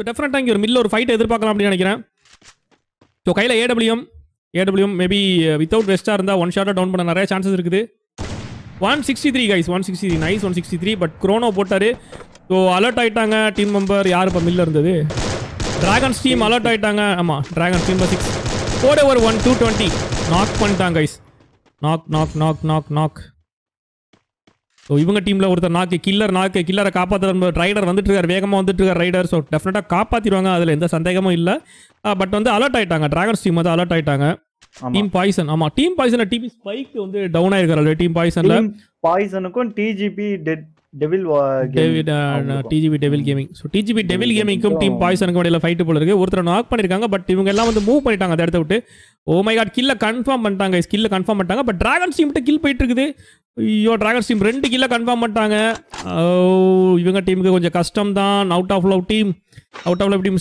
So டெஃபினட்டாக இங்கே ஒரு மில்ல ஒரு ஃபைட்டை எதிர்பார்க்கலாம் அப்படின்னு நினைக்கிறேன். ஸோ கையில் ஏடபிள்யூஎம் மேபி வித்தவுட் வெஸ்ட்டாக இருந்தால் ஒன் ஷார்ட்டாக டவுன் பண்ண நிறைய சான்சஸ் இருக்குது. 163 கைஸ், 163 நைஸ், 163. பட் குரோனோ போட்டார். ஸோ அலர்ட் ஆகிட்டாங்க டீம் மெம்பர். யார் இப்போ மில்ல இருந்தது? ட்ராகன் ஸ்டீம் அலர்ட் ஆகிட்டாங்க. ஆமாம், ட்ராகன் ஸ்டீம் 6 போட ஒரு 1 220 நாக் பண்ணிட்டாங்க guys. Knock knock knock knock knock. So இவங்க டீமில் ஒருத்தர் நாக்கு கில்லர், கில்லரை காப்பாற்றுற ரைடர் வந்துட்டுருக்கார், வேகமாக வந்துட்டுருக்கார் ரைடர். ஸோ டெஃபினட்டாக காப்பாற்றிடுவாங்க, அதில் எந்த சந்தேகமும் இல்லை. பட் வந்து அலர்ட் ஆகிட்டாங்க, ட்ராகன்ஸ் டீம் வந்து அலர்ட் ஆகிட்டாங்க. டீம் பாய்சன், ஆமாம் டீம் பாய்சனில் டிபி ஸ்பைக் வந்து டவுன் ஆகிருக்காரு. டீம் பாய்சனில் பாய்சனுக்கும் DGP devil gaming, so DGP devil கேமிங்க்கும் டீம் பாய்சனுக்கும் இடையில ஃபைட்டு போல இருக்குது. ஒருத்தர் நாக் பண்ணியிருக்காங்க, பட் இவங்க எல்லாம் வந்து மூவ் பண்ணிட்டாங்க அதை எடுத்து விட்டு. ஓ மை காட், கில்லை கன்ஃபார்ம் பண்ணிட்டாங்க, ஸ்கில்லை கன்ஃபார்ம் பண்ணிட்டாங்க. பட் ட்ராகன்ஸ் டீம்கிட்ட கில் போயிட்டு இருக்குது. ஐயோ, ட்ராகன்ஸ் டீம் 2 கில்லை கன்ஃபார்ம் பண்ணிட்டாங்க. இவங்க டீமுக்கு கொஞ்சம் கஷ்டம் தான். அவுட் ஆஃப் லவ் டீம்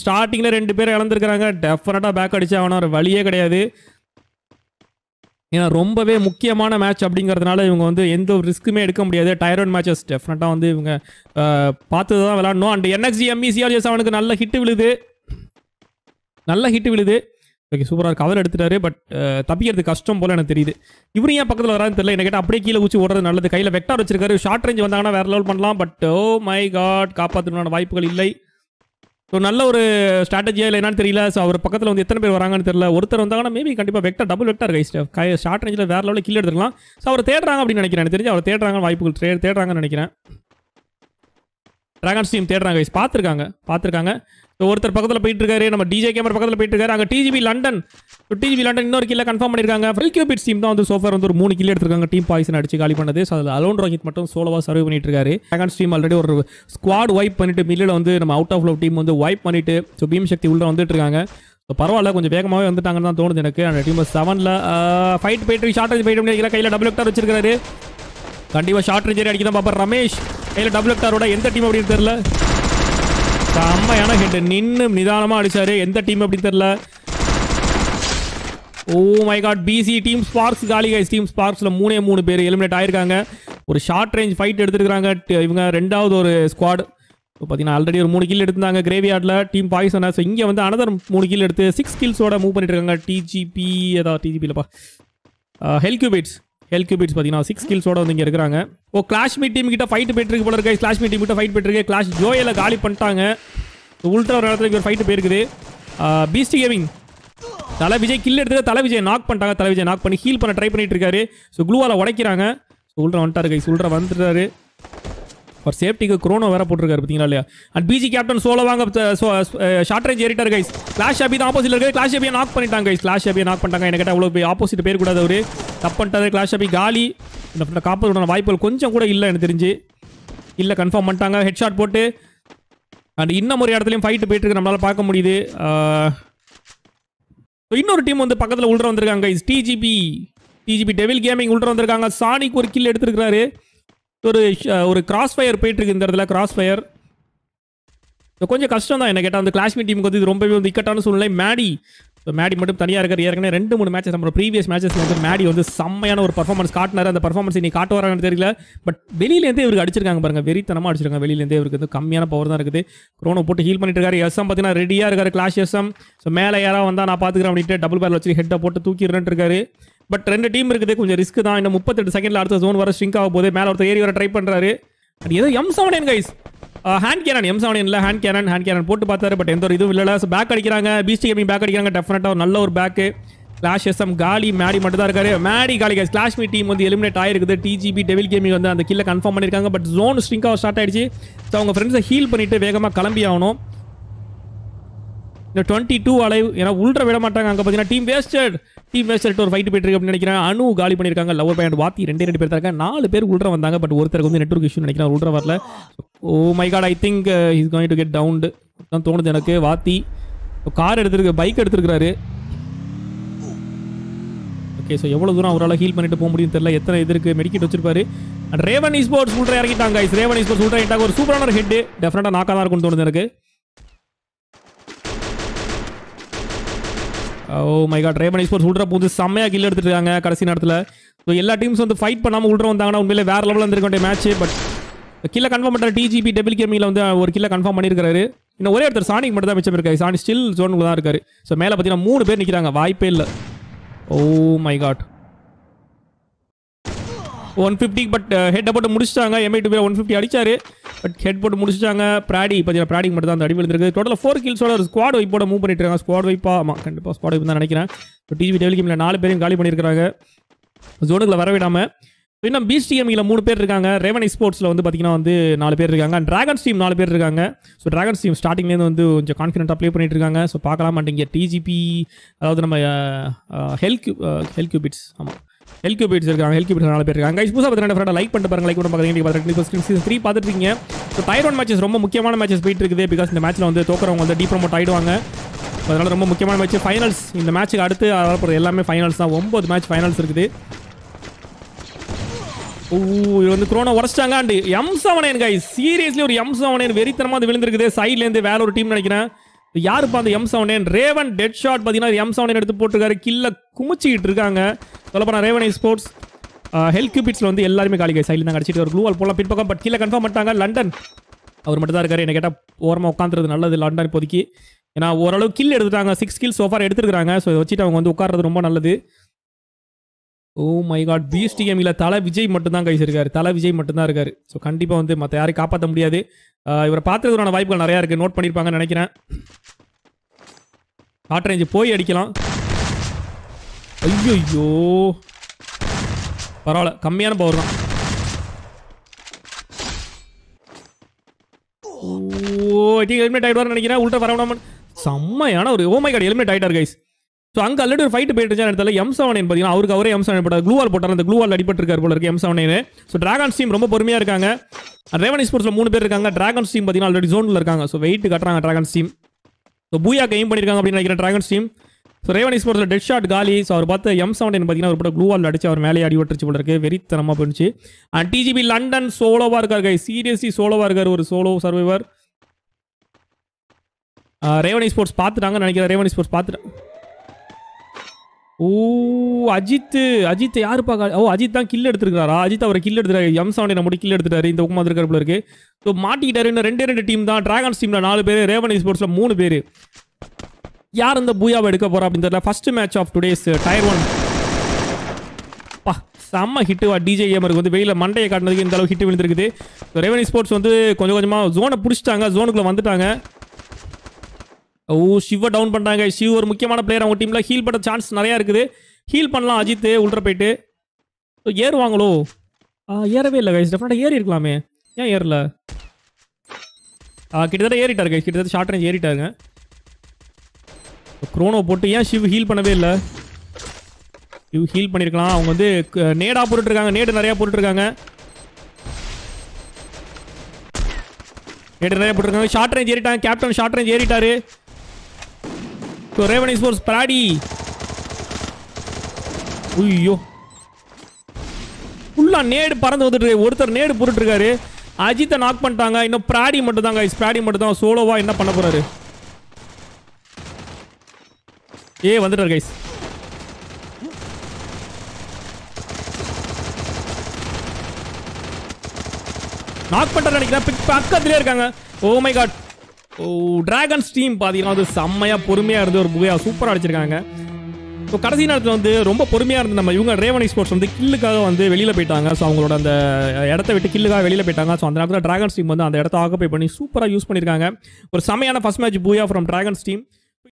ஸ்டார்டிங்கில் 2 பேர் இழந்திருக்கிறாங்க. டெஃபினட்டாக பேக் அடிச்சு ஆகணும், ஒரு வழியே கிடையாது. ஏன்னா ரொம்பவே முக்கியமான மேட்ச் அப்படிங்கிறதுனால இவங்க வந்து எந்த ஒரு ரிஸ்க்குமே எடுக்க முடியாது. டயர்ட் மேட்சஸ் டெஃபினட்டாக வந்து இவங்க பார்த்து தான் விளாடணும். அண்ட் NXGMECRJS அவனுக்கு நல்ல ஹிட்டு விழுது. ஓகே, சூப்பராக இருக்கு. அவர் எடுத்துட்டாரு, பட் தப்பிக்கிறது கஷ்டம் போல் எனக்கு தெரியுது. இவரும் ஏன் பக்கத்தில் வரான்னு தெரியல. என்ன கேட்டால் அப்படியே கீழே ஊச்சி ஓடுறது நல்லது. கையில் வெக்டார் வச்சிருக்காரு, ஷார்ட் ரேஞ்ச் வந்தாங்கன்னா வேறு லெவல் பண்ணலாம். பட் ஓ மை காட், காப்பாற்றணும்னு வாய்ப்புகள் இல்லை. ஸோ நல்ல ஒரு ஸ்ட்ராட்டஜியாக இல்லை என்னன்னு தெரியல. ஸோ அவர் பக்கத்தில் வந்து எத்தனை பேர் வராங்கன்னு தெரியல. ஒருத்தர் வந்தாங்கன்னா மேபி கண்டிப்பாக vector, double vector guys, short ரேஞ்சில் வேறு லெவலில் கீழே எடுத்துக்கலாம். ஸோ அவர் தேடுறாங்க அப்படின்னு நினைக்கிறேன். எனக்கு தெரிஞ்சு அவர் தேடுறாங்க, வாய்ப்புகள் தேடுறாங்கன்னு நினைக்கிறேன். ட்ராகன்ஸ் டீம் தேடுறாங்க கைஸ், பார்த்துருக்காங்க. ஸோ ஒருத்தர் பக்கத்தில் போயிட்டு இருக்காரு, நம்ம டிஜே கேமர் பக்கத்தில் போயிட்டு இருக்காரு. அங்கே டிஜிபி லண்டன் இன்னொரு கில்லை கன்ஃபார்ம் பண்ணியிருக்காங்க. ஃபில் கியூபிட் டீம் தான் வந்து சோஃபார் வந்து ஒரு 3 கில் எடுத்துருக்காங்க. டீம் பாய்சன் அடிச்சு காலி பண்ணது. ஸோ அதில் அலோன் ரோஹித் மட்டும் சோலோவாக சர்வ் பண்ணிட்டு இருக்காரு. ட்ராகன்ஸ் டீம் ஆல்ரெடி ஒரு ஸ்குவாட் வைப் பண்ணிட்டு மில்லில் வந்து நம்ம அவுட் ஆஃப் லவ் டீம் வந்து வைப் பண்ணிட்டு. ஸோ பீம் சக்தி உள்ள வந்துட்டு இருக்காங்க. ஸோ பரவாயில்ல, கொஞ்சம் வேகமாகவே வந்துட்டாங்கன்னு தான் தோணுது எனக்கு. அந்த டீம் 7ல் ஃபைட் போயிட்டு ஷார்ட் ரேஞ்ச் போயிட்டு நினைக்கிறேன். கையில் டபுள் ஹெக்டார் வச்சிருக்காரு. கண்டிப்பாக ஷார்ட் ரேஞ்சர் அடிக்க தான் பார்ப்பார் ரமேஷ். கையில் டபுள் ஹெக்டாரோட எந்த டீம் அப்படின்னு தெரியல. செம்மையான ஹெட்டு, நின்று நிதானமாக அடித்தார். எந்த டீம் அப்படின்னு தெரில. Oh my god, PC team Sparks காலி கைஸ். டீம் ஸ்பார்க்ஸில் 3 பேர் எலிமினேட் ஆகிருக்காங்க. ஒரு ஷார்ட் ரேஞ்ச் ஃபைட் எடுத்துருக்காங்க இவங்க. 2வது ஒரு ஸ்குவாட் இப்போ பார்த்தீங்கன்னா ஆல்ரெடி ஒரு 3 கில் எடுத்துருந்தாங்க கிரேவியார்டில் டீம் பாய்சனை. ஸோ இங்கே வந்து அனதர் 3 கில் எடுத்து 6 கில்ஸோட மூவ் பண்ணிட்டு இருக்காங்க. டிஜிபிலப்பா ஹெல்கியூபிட்ஸ் பார்த்தீங்கன்னா 6 கில்ஸோட வந்து இங்கே இருக்கிறாங்க. ஓ கிளாஷ்மீட் டீம் கிட்ட ஃபைட் போயிட்டுருக்கு போல இருக்கு. கிளாஷ்மீட் டீம் கிட்ட ஃபைட் போயிட்டுருக்கு. கிளாஷ் ஜோயில் காலி பண்ணிட்டாங்க. உள்ட்ரா ஒரு இடத்துல ஒரு ஃபைட்டு போயிருக்குது. பீஸ்ட் கேமிங் தலை விஜய் கில் எடுத்து தலை விஜய் நாக் பண்ணிட்டாங்க. தலை விஜய் நாக் பண்ணி ஹீல் பண்ண ட்ரை பண்ணிட்டு இருக்காரு. So gloo wall உடைக்கிறாங்க. உள்ட்ரா வந்துட்டாரு கைஸ், உள்ட்ரா வந்துட்டாரு. ஒரு சேஃப்டிக்கு குரோனோ வேற போட்டிருக்காரு பார்த்தீங்களா இல்லையா. அண்ட் பிஜி கேப்டன் சோலோவாங்க ஷார்ட் ரேஞ்ச் ஏறிட்டார் கைஸ். கிளாஷ் அபி தான் ஆப்போசிட்ல இருக்கு. கிளாஷ் அபியை நாக் பண்ணிட்டாங்க கைஸ். கிளாஷ் அபியை நாக் பண்ணிட்டாங்க. எனக்கு அவ்வளோ ஆப்போசிட் பேர் கூடாது, அவரு தப்பு பண்ணிட்டாரு. கிளாஷ் அபி காலி. இந்த காப்பதற்கான வாய்ப்புகள் கொஞ்சம் கூட இல்லை எனக்கு தெரிஞ்சு. இல்லை கன்ஃபார்ம் பண்ணிட்டாங்க ஹெட் ஷாட் போட்டு. அண்ட் இன்னும் ஒரு இடத்துலையும் ஃபைட்டு போயிட்டு இருக்கு, நம்மளால பார்க்க முடியுது. இன்னொரு டீம் வந்து பக்கத்தில் உள்ள வந்திருக்காங்க கைஸ். டிஜிபி டெவில் கேமிங் உள்ள வந்திருக்காங்க. சானிக் ஒரு கில் எடுத்துருக்காரு. ஒரு கிராஸ் ஃபயர் போயிட்டு இருக்கு இந்த இடத்துல. கிராஸ் ஃபயர் கொஞ்சம் கஷ்டம் தான் என்ன கேட்டால். அந்த கிளாஷ்மீட் டீமுக்கு வந்து இது ரொம்பவே வந்து இக்கட்டான சூழ்நிலை. மேடி மட்டும் தனியாக இருக்கார். ஏற்கனவே 2 3 மேட்சஸ் நம்ம ப்ரீவியஸ் மேட்சஸ்ல வந்து மேடி வந்து செம்மையான ஒரு பர்ஃபார்மன்ஸ் காட்டினார். அந்த பர்ஃபார்மன்ஸ் இன்னைக்கு காட்டுவாரான்னு தெரியல. பட் வெளியிலேருந்தே இவருக்கு அடிச்சிருக்காங்க பாருங்க, வெறித்தனமாக அடிச்சிருக்காங்க. வெளியிலேருந்தே இவருக்கு வந்து கம்மியான பவர் தான் இருக்குது. குரோனோ போட்டு ஹீல் பண்ணிட்டு இருக்காரு. எஸ்எம் பார்த்தீங்கன்னா ரெடியாக இருக்காரு கிளாஷ் எஸ்எம். ஸோ மேலே யாராவது வந்தால் நான் பார்த்துக்கிறேன் அப்படின்ட்டு டபுள் பேரில் வச்சு ஹெட்டை போட்டு தூக்கிடுறேன் இருக்காரு. பட் 2 டீம் இருக்குது, கொஞ்சம் ரிஸ்க் தான். இன்னும் 38 செகண்ட்ல அடுத்த ஜோன் வர ஸ்ட்ரிங்க் ஆகும் போது மேலே ஒருத்தர் ஏறி வர ட்ரை பண்ணுறாரு. அது ஏதோ M7N கைஸ், ஹேண்ட் கேனன் போட்டு பார்த்தாரு. பட் எந்த ஒரு இதுவும் இல்லை. ஸோ பேக் அடிக்கிறாங்க, பிஸ்டி கேமிங் பேக் அடிக்கிறாங்க. டெஃபினட்டாக ஒரு நல்ல ஒரு பேக்கு. கிளாஷ் எஸ்எம் காலி, மேடி மட்டும் தான் இருக்காரு. மேடி காலி கைஸ். கிளாஷ்மி டீம் வந்து எலிமினேட் ஆயிருக்குது. டிஜிபி டெவில் கேமிங் வந்து அந்த கில்லை கன்ஃபார்ம் பண்ணியிருக்காங்க. பட் ஜோன் ஸ்ட்ரிங்காக ஸ்டார்ட் ஆயிடுச்சு. ஸோ அவங்க ஃப்ரெண்ட்ஸை ஹீல் பண்ணிட்டு வேகமாக கிளம்பி ஆகணும். இந்த 22 அலைவ் ஏன்னா உள்ள விட மாட்டாங்க. அங்கே பார்த்தீங்கன்னா டீம் வேஸ்டட் ஒரு ஃபைட் போயிட்டு இருக்கு அப்படின்னு நினைக்கிறேன். அனு காலி பண்ணியிருக்காங்க. லவர் பாயிண்ட் வாத்தி 2 பேர் தான் இருக்காங்க. 4 பேர் உள்ள வந்தாங்க. பட் ஒருத்தருக்கு வந்து நெட்வொர்க் இஷ்யூ நினைக்கிறேன், உள்ள வரல. Oh my God, I think is going to get down தான் தோணுது எனக்கு. வாத்தி கார் எடுத்துருக்கு, பைக் எடுத்துருக்காரு. ஓகே, ஸோ எவ்வளோ தூரம் அவரால் ஹீல் பண்ணிட்டு போக முடியும்னு தெரியல. எத்தனை இது இருக்குது, மெடிக்கெட் வச்சிருப்பாரு. அண்ட் ரேவன் ஈஸ்போர்ட்ஸ் உள்ள இறக்கிட்டாங்க. ரேவன் ஈஸ்போர்ட்ஸ் உள்ள இறக்கிட்டாங்க. ஒரு சூப்பரான ஹெட் டெஃபினட்டாக நாக்காக தான் இருக்கும்னு தோணுது எனக்கு. Oh my God, Raven sports உள்ள போது செம்மையாக கில் எடுத்துருக்காங்க கடைசி நேரத்தில். ஸோ எல்லா டீம்ஸ் வந்து ஃபைட் பண்ணாமல் உள்ள வந்தாங்கன்னா உண்மையிலே வேறு லெவலில் இருந்திருக்க வேண்டிய மேட்ச். பட் கில்லை கன்ஃபார்ம் பண்ணுற டிஜிபி டெபிள் கேமிங்கில் வந்து ஒரு கில்லை கன்ஃபார்ம் பண்ணியிருக்காரு. இன்னும் ஒரே ஒருத்தர் சானிக்கு மட்டும் தான் மிச்சம் இருக்காரு. சானி ஸ்டில் ஜோனுக்குள்ள தான் இருக்காரு. ஸோ மேலே பார்த்தீங்கன்னா 3 பேர் நிற்கிறாங்க, வாய்ப்பே இல்லை. Oh my God, 150 but head போட்டு முடிச்சிட்டாங்க. எம்ஐ2 பேர் 150 அடிச்சாரு, பட் ஹெட் போட்டு முடிச்சிட்டாங்க. ப்ராடி பார்த்தீங்கன்னா ப்ராடிக்கு மட்டும் தான் அந்த அடி விழுந்திருக்கு. டோட்டலாக 4 kills ஒரு ஸ்குவாட் வைப்போட மூவ் பண்ணிட்டு இருக்காங்க. ஸ்குவாட் வைப்பா? ஆமாம், கண்டிப்பாக ஸ்குவாட் வைப்பு தான் நினைக்கிறேன். இப்போ டிவி டெவல் கேமில் 4 பேரையும் காலி பண்ணியிருக்காங்க, ஜோனுக்குள்ள வரவிடாமல். இன்னும் பிஸ்டிஎம்ல 3 பேர் இருக்காங்க. ரேவன் ஸ்போர்ட்ஸில் வந்து பார்த்தீங்கன்னா வந்து 4 பேர் இருக்காங்க. அண்ட் ட்ராகன்ஸ் டீம் 4 பேர் இருக்காங்க. ஸோ ட்ராகன்ஸ் டீம் ஸ்டார்டிங்லேருந்து வந்து கொஞ்சம் கான்ஃபிடென்ட்டாக ப்ளே பண்ணிட்டு இருக்காங்க. ஸோ பார்க்கலாம் மாட்டேங்க. டிஜிபி அதாவது நம்ம ஹெல்கியூபிட்ஸ், ஆமாம் ஹெல்கியூபிட்ஸ் இருக்காங்க. ஹெல்கியூபிட்ஸ் 4 பேர் இருக்காங்க. புதுசாக பார்த்தீங்கன்னா லைக் பண்ணிட்டு பாருங்க, லைக் கூட பார்க்குறீங்க. 3 பார்த்துருக்கீங்க. ஸோ டைரோன் மேட்சஸ் ரொம்ப முக்கியமான மேட்சஸ் போயிட்டு இருக்குது. பிகாஸ் இந்த மேட்ச்சில் வந்து தோக்கிறவங்க வந்து டீப்ரமோட் ஆகிடுவாங்க. அதனால் ரொம்ப முக்கியமான மேட்ச் ஃபைனல்ஸ். இந்த மேட்ச்சுக்கு அடுத்து அதனால எல்லாமே ஃபைனல்ஸ் தான். 9 மேட்ச் ஃபைனல்ஸ் இருக்குது. ஓ இது வந்து குரோனா உடச்சிட்டாங்க. அண்ட் M7N கைஸ், சீரியஸ்லி ஒரு M7N வெறித்தனமாக அது விழுந்திருக்குது. சைட்லேருந்து வேற ஒரு டீம் நினைக்கிறேன். யாருப்பா அந்த M7N? ரேவன் டெட் ஷாட் பார்த்தீங்கன்னா M7N எடுத்து போட்டுருக்காரு. கில்ல குமிச்சிக்கிட்டு இருக்காங்க. சொல்லப்போனால் ரேவன் ஸ்போர்ட்ஸ் ஹெல்கியூபிட்ஸில் வந்து எல்லாருமே காலி கைஸ். சைட்ல தான் கடிச்சிட்டு ஒரு க்ளூவால் போடலாம் பின்பக்கம், பட் கீழே கன்ஃபார்ம் பண்ணிட்டாங்க. லண்டன் அவர் மட்டும் தான் இருக்காரு. என்ன கேட்டால் ஓரமாக உட்காந்துறது நல்லது லண்டன் இப்போதைக்கு. ஏன்னா ஓரளவு கில் எடுத்துட்டாங்க, 6 kills சோஃபார் எடுத்துருக்காங்க. ஸோ இதை வச்சுட்டு அவங்க வந்து உட்கார்றது ரொம்ப நல்லது. ஓ மை காட், பிஎஸ்டிஎம்ல தலை விஜய் மட்டும் தான் கைஸ் இருக்காரு. தலை விஜய் மட்டும்தான் இருக்காரு. ஸோ கண்டிப்பாக வந்து மற்ற யாரையும் காப்பாற்ற முடியாது. இவரை பார்த்துறதுக்கான வாய்ப்புகள் நிறையா இருக்குது, நோட் பண்ணியிருப்பாங்கன்னு நினைக்கிறேன். ஷார்ட் ரேஞ்சு போய் அடிக்கலாம். ஐயோ ஐயோ, பரவாயில்ல, கம்மியான பவர் தான். ஓ ஐடி எலிமினேட் ஆகிடுவார்னு நினைக்கிறேன். உள்ட்ட வரவனாமன் செம்மையான ஒரு ஓ மை காட் எலிமினேட் ஆகிட்டார் கைஸ். ஸோ அங்கே ஆல்ரெடி ஒரு ஃபைட் போயிட்டு இடத்துல M7N பார்த்தீங்கன்னா அவருக்கு அவரே M7N போட்டார். க்ளூவால் போட்டார், அந்த க்ளூவால் அடிபட்டிருக்காரு போல இருக்கு M7N. ஸோ ட்ராகன்ஸ் டீம் ரொம்ப பொறுமையாக இருக்காங்க. ரேவன் ஸ்போர்ட்ஸில் 3 பேர் இருக்காங்க. ட்ராகன்ஸ் டீம் பார்த்தீங்கன்னா ஆல்ரெடி ஜோனில் இருக்காங்க. ஸோ வெயிட் கட்டுறாங்க ட்ராகன்ஸ் டீம். ஸோ பூயாக்கு எய்ம் பண்ணியிருக்காங்க அப்படின்னு நினைக்கிறேன் ட்ராகன்ஸ் டீம். ஸோ ரேவன் ஸ்போர்ட்ஸில் டெட் ஷாட் காலி. ஸோ அவர் பார்த்து M7N பார்த்தீங்கன்னா ஒரு போட்ட க்ளூவால் அடிச்சு அவர் மேலே அடிபட்டுருச்சு போல இருக்கு. வெறித்தனமாக போயிடுச்சு. அண்ட் டிஜிபி லண்டன் சோலோவாக இருக்காரு, சீரியஸ்லி சோலோவாக இருக்கார். ஒரு சோலோ சர்வைவர். ரேவன் ஸ்போர்ட்ஸ் பார்த்துட்டாங்கன்னு நினைக்கிறேன். ரேவன் ஸ்போர்ட்ஸ் பார்த்துட்டாங்க. ஓ அஜித் யாருப்பா? ஓ அஜித் தான் கில் எடுத்துருக்காரா? அஜித் அவரை கில் எடுத்துட்டாரு. M7N மட்டும் கில் எடுத்துட்டாரு. இந்த பக்கம் இருக்கிற போல இருக்கு. ஸோ மாட்டிக்கிட்டாரு. இன்னும் 2 டீம் தான். டிராகன்ஸ் டீமில் 4 பேர், ரேவன் ஸ்போர்ட்ஸில் 3 பேர். யார் இந்த பூயாவை எடுக்க போகிறா அப்படின்னு தெரியல. First match of today's tier 1. பா செம்ம ஹிட்டுவா டிஜே ஏமருக்கு வந்து வெயில மண்டையை காட்டினதுக்கு இந்த அளவு ஹிட்டு விழுந்துருக்குது. ரேவன் ஸ்போர்ட்ஸ் வந்து கொஞ்சம் கொஞ்சமாக ஜோனை பிடிச்சிட்டாங்க, ஜோனுக்குள்ளே வந்துட்டாங்க. ஓ சிவ டவுன் பண்ணுறாங்க. சிவ் ஒரு முக்கியமான பிளேயர் அவங்க டீமில். ஹீல் பண்ண சான்ஸ் நிறையா இருக்குது. ஹீல் பண்ணலாம் அஜித் உள்ள போயிட்டு. ஸோ ஏறுவாங்களோ? ஏறவே இல்லை கைஸ். டெஃபினட்டாக ஏறி இருக்கலாமே, ஏன் ஏறல? கிட்டத்தட்ட ஏறிட்டாரு கைஸ், கிட்டத்தட்ட ஷார்ட் ரேஞ்ச் ஏறிட்டாருங்க. குரோனோ போட்டு ஏன் சிவ் ஹீல் பண்ணவே இல்லை? சிவ் ஹீல் பண்ணியிருக்கலாம். அவங்க வந்து நேடாக போட்டுருக்காங்க, நேடு நிறையா போட்டுருக்காங்க, நேடு நிறையா போட்டுருக்காங்க. ஷார்ட் ரேஞ்ச் ஏறிட்டாங்க. கேப்டன் ஷார்ட் ரேஞ்ச் ஏறிட்டாரு. ஸோ ரேவன் ஸ்போர்ட்ஸ் பிராடி. ஐயோ ஃபுல்லாக நேடு பறந்து வந்துட்டு ஒருத்தர் நேடு போட்டுருக்காரு. அஜித்தை நாக் பண்ணிட்டாங்க. இன்னும் பிராடி மட்டும் தாங்க. பிராடி மட்டும் தான் சோலோவா என்ன பண்ண போறாரு? வந்துட்டார் கைஸ். நாக் பண்ணிட்டார் நினைக்கிறேன். பக்கத்திலே இருக்காங்க. Oh my God. Oh Dragons team பார்த்தீங்கன்னா அது செம்மையாக பொறுமையாக இருந்து ஒரு பூயா சூப்பராக அடிச்சிருக்காங்க. ஸோ கடைசி நேரத்தில் வந்து ரொம்ப பொறுமையாக இருந்து நம்ம இவங்க ரேவன் ஸ்போர்ட்ஸ் வந்து கில்லுக்காக வந்து வெளியில் போயிட்டாங்க. ஸோ அவங்களோட அந்த இடத்த விட்டு கில்லுக்காக வெளியில் போயிட்டாங்க. ஸோ அந்த நேரத்தில் டிராகன்ஸ் டீம் வந்து அந்த இடத்த ஆக்குபை பண்ணி சூப்பராக யூஸ் பண்ணியிருக்காங்க. ஒரு செமையான first match booyah from Dragons team.